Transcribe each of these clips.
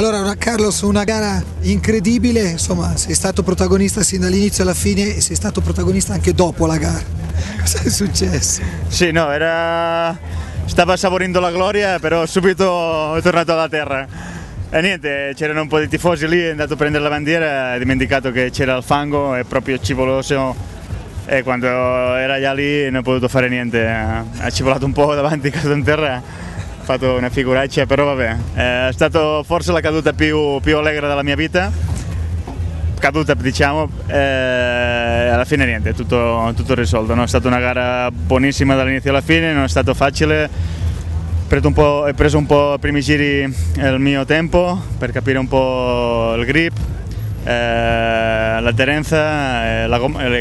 Allora Carlos, una gara incredibile, insomma sei stato protagonista sin dall'inizio alla fine e sei stato protagonista anche dopo la gara. Cosa è successo? Sì, no, stava saporendo la gloria, però subito è tornato alla terra. E niente, c'erano un po' di tifosi lì, è andato a prendere la bandiera, ha dimenticato che c'era il fango, è proprio scivoloso. E quando era già lì non ho potuto fare niente, ha civolato un po' davanti, a casa in terra. Ho fatto una figuraccia, però vabbè, è stata forse la caduta più allegra della mia vita, caduta diciamo, alla fine niente, tutto risolto, no? È stata una gara buonissima dall'inizio alla fine, non è stato facile, ho preso un po' i primi giri il mio tempo per capire un po' il grip, l'atterrenza,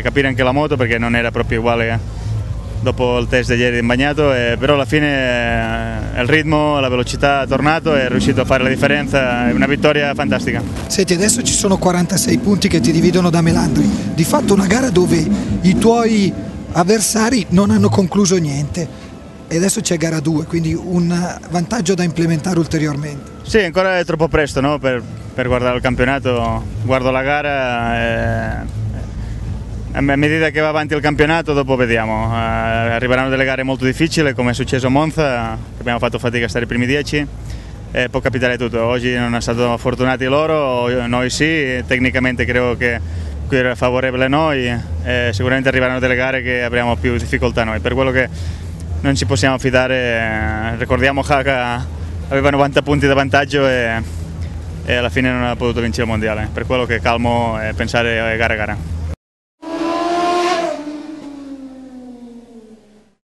capire anche la moto perché non era proprio uguale. Dopo il test di ieri in bagnato, però alla fine il ritmo, la velocità è tornato e è riuscito a fare la differenza, è una vittoria fantastica. Senti, adesso ci sono 46 punti che ti dividono da Melandri, di fatto una gara dove i tuoi avversari non hanno concluso niente e adesso c'è gara 2, quindi un vantaggio da implementare ulteriormente. Sì, ancora è troppo presto, no? per guardare il campionato, guardo la gara. A medida che va avanti il campionato dopo vediamo, arriveranno delle gare molto difficili come è successo a Monza, che abbiamo fatto fatica a stare i primi 10, può capitare tutto, oggi non sono fortunati loro, noi sì, tecnicamente credo che qui era favorevole a noi, sicuramente arriveranno delle gare che avremo più difficoltà noi, per quello che non ci possiamo fidare, ricordiamo Haga aveva 90 punti di vantaggio e alla fine non ha potuto vincere il mondiale, per quello che è calmo e pensare a gara a gara.